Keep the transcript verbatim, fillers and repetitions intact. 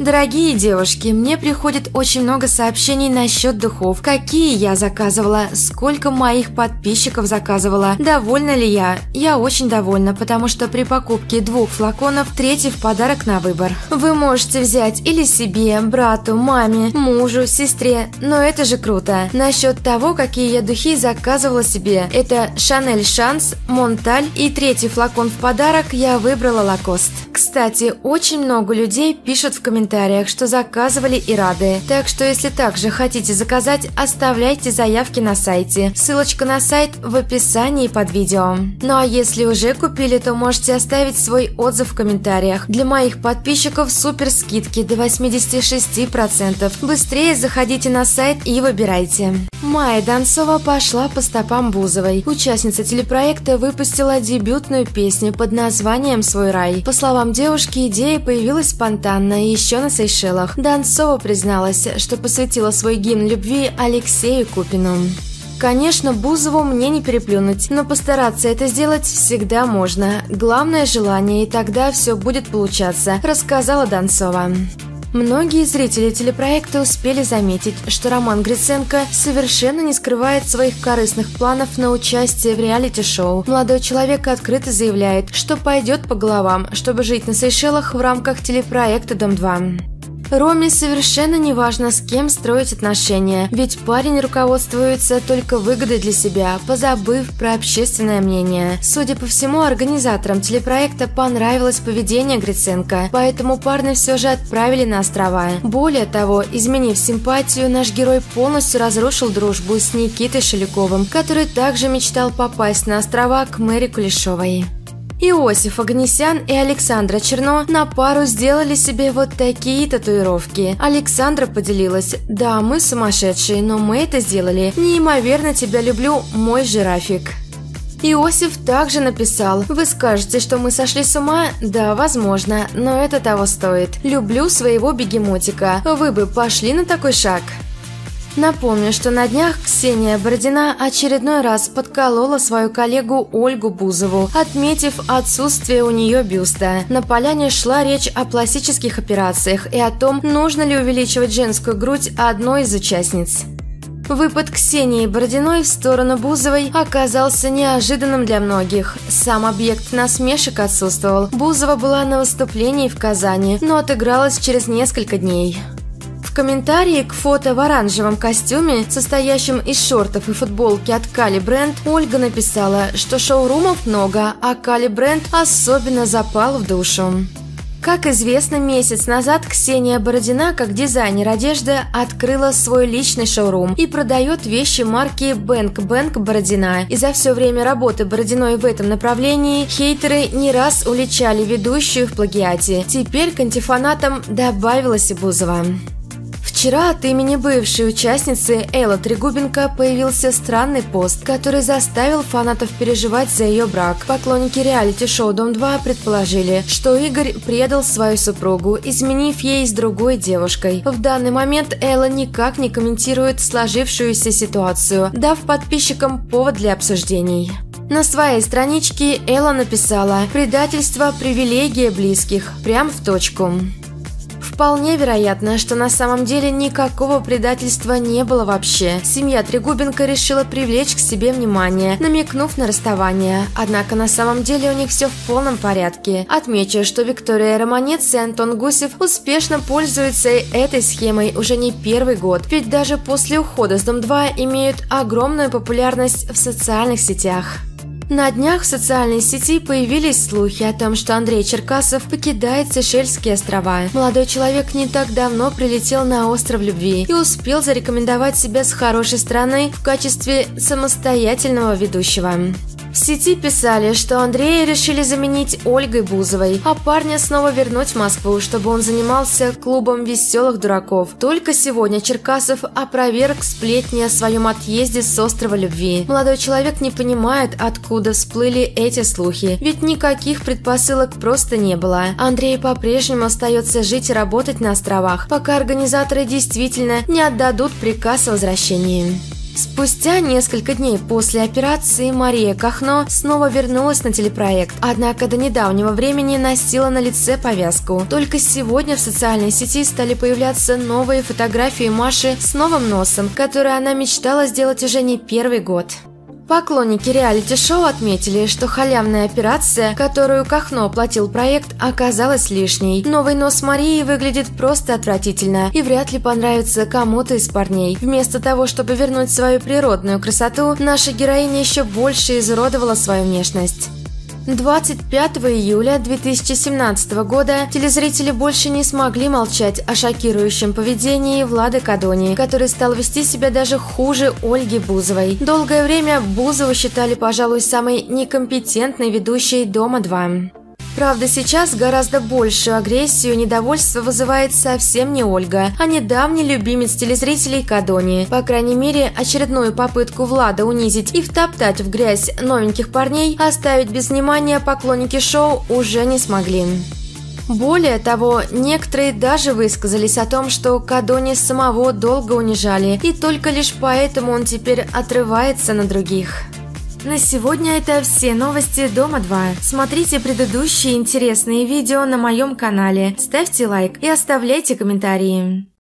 Дорогие девушки, мне приходит очень много сообщений насчет духов. Какие я заказывала? Сколько моих подписчиков заказывала? Довольна ли я? Я очень довольна, потому что при покупке двух флаконов третий в подарок на выбор. Вы можете взять или себе, брату, маме, мужу, сестре. Но это же круто. Насчет того, какие я духи заказывала себе. Это Шанель Шанс, Монталь и третий флакон в подарок я выбрала Лакост. Кстати, очень много людей пишут в комментариях, что заказывали и рады. Так что если также хотите заказать, оставляйте заявки на сайте. Ссылочка на сайт в описании под видео. Ну а если уже купили, то можете оставить свой отзыв в комментариях. Для моих подписчиков супер скидки до восьмидесяти шести процентов. Быстрее заходите на сайт и выбирайте. Майя Донцова пошла по стопам Бузовой. Участница телепроекта выпустила дебютную песню под названием «Свой рай». По словам девушки, идея появилась спонтанно и еще на Сейшелах. Донцова призналась, что посвятила свой гимн любви Алексею Купину. Конечно, Бузову мне не переплюнуть, но постараться это сделать всегда можно. Главное желание, и тогда все будет получаться, рассказала Донцова. Многие зрители телепроекта успели заметить, что Роман Гриценко совершенно не скрывает своих корыстных планов на участие в реалити-шоу. Молодой человек открыто заявляет, что пойдет по головам, чтобы жить на Сейшелах в рамках телепроекта «Дом-два». Роме совершенно не важно, с кем строить отношения, ведь парень руководствуется только выгодой для себя, позабыв про общественное мнение. Судя по всему, организаторам телепроекта понравилось поведение Гриценко, поэтому парня все же отправили на острова. Более того, изменив симпатию, наш герой полностью разрушил дружбу с Никитой Шеликовым, который также мечтал попасть на острова к Мэри Кулешовой. Иосиф Агнесян и Александра Черно на пару сделали себе вот такие татуировки. Александра поделилась: «Да, мы сумасшедшие, но мы это сделали. Неимоверно тебя люблю, мой жирафик». Иосиф также написал: «Вы скажете, что мы сошли с ума? Да, возможно, но это того стоит. Люблю своего бегемотика. Вы бы пошли на такой шаг?» Напомню, что на днях Ксения Бородина очередной раз подколола свою коллегу Ольгу Бузову, отметив отсутствие у нее бюста. На поляне шла речь о пластических операциях и о том, нужно ли увеличивать женскую грудь одной из участниц. Выпад Ксении Бородиной в сторону Бузовой оказался неожиданным для многих. Сам объект насмешек отсутствовал. Бузова была на выступлении в Казани, но отыгралась через несколько дней. В комментарии к фото в оранжевом костюме, состоящем из шортов и футболки от Кали Бренд, Ольга написала, что шоурумов много, а Кали Бренд особенно запал в душу. Как известно, месяц назад Ксения Бородина, как дизайнер одежды, открыла свой личный шоурум и продает вещи марки Бэнк Бэнк Бородина. И за все время работы Бородиной в этом направлении хейтеры не раз уличали ведущую в плагиате. Теперь к антифанатам добавилась и Бузова. Вчера от имени бывшей участницы Эллы Трегубенко появился странный пост, который заставил фанатов переживать за ее брак. Поклонники реалити-шоу «Дом-два» предположили, что Игорь предал свою супругу, изменив ей с другой девушкой. В данный момент Элла никак не комментирует сложившуюся ситуацию, дав подписчикам повод для обсуждений. На своей страничке Элла написала: «Предательство – привилегия близких», прям в точку. Вполне вероятно, что на самом деле никакого предательства не было вообще. Семья Трегубенко решила привлечь к себе внимание, намекнув на расставание. Однако на самом деле у них все в полном порядке. Отмечу, что Виктория Романец и Антон Гусев успешно пользуются этой схемой уже не первый год, ведь даже после ухода с Дом-два имеют огромную популярность в социальных сетях. На днях в социальной сети появились слухи о том, что Андрей Черкасов покидает Сейшельские острова. Молодой человек не так давно прилетел на Остров любви и успел зарекомендовать себя с хорошей стороны в качестве самостоятельного ведущего. В сети писали, что Андрея решили заменить Ольгой Бузовой, а парня снова вернуть в Москву, чтобы он занимался клубом веселых дураков. Только сегодня Черкасов опроверг сплетни о своем отъезде с Острова любви. Молодой человек не понимает, откуда всплыли эти слухи, ведь никаких предпосылок просто не было. Андрей по-прежнему остается жить и работать на островах, пока организаторы действительно не отдадут приказ о возвращении. Спустя несколько дней после операции Мария Кохно снова вернулась на телепроект, однако до недавнего времени носила на лице повязку. Только сегодня в социальной сети стали появляться новые фотографии Маши с новым носом, который она мечтала сделать уже не первый год. Поклонники реалити-шоу отметили, что халявная операция, которую Кохно оплатил проект, оказалась лишней. Новый нос Марии выглядит просто отвратительно и вряд ли понравится кому-то из парней. Вместо того, чтобы вернуть свою природную красоту, наша героиня еще больше изуродовала свою внешность. двадцать пятого июля две тысячи семнадцатого года телезрители больше не смогли молчать о шокирующем поведении Влады Кадони, который стал вести себя даже хуже Ольги Бузовой. Долгое время Бузову считали, пожалуй, самой некомпетентной ведущей «Дома-два». Правда, сейчас гораздо большую агрессию и недовольство вызывает совсем не Ольга, а недавний любимец телезрителей Кадони. По крайней мере, очередную попытку Влада унизить и втоптать в грязь новеньких парней оставить без внимания поклонники шоу уже не смогли. Более того, некоторые даже высказались о том, что Кадони самого долго унижали, и только лишь поэтому он теперь отрывается на других. На сегодня это все новости Дома-два. Смотрите предыдущие интересные видео на моем канале, ставьте лайк и оставляйте комментарии.